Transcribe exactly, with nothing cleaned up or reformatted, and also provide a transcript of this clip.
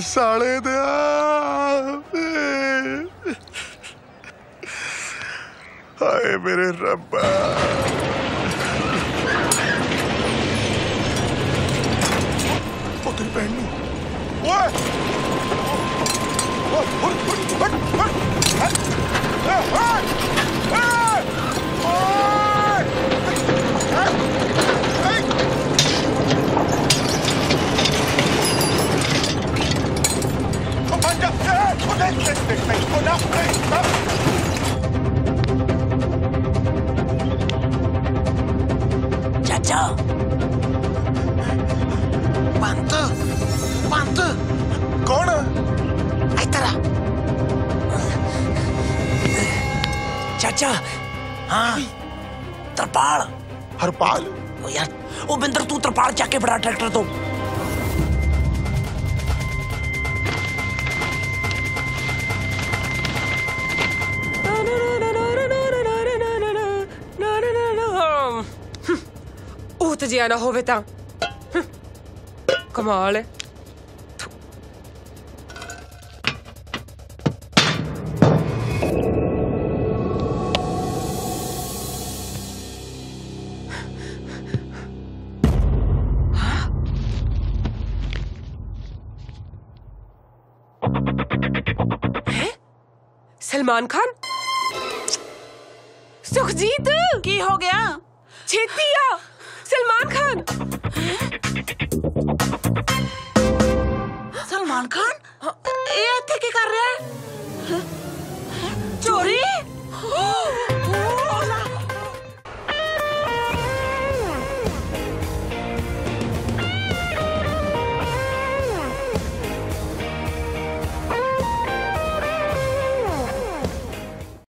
साले दिया। हाय मेरे रब्बा। ओ तेरी बहन नी। चाचा पंत पंत कौन आयतरा चाचा। हाँ तरपाल हरपाल। ओ यार ओ बिंदर तू तरपाल जाके बड़ा ट्रैक्टर तो जिया ना हो बेटा। कमाल है। सलमान खान सुखजीत की हो गया छेतिया सलमान खान। सलमान खान ये इत्थे की कर रहा है चोरी।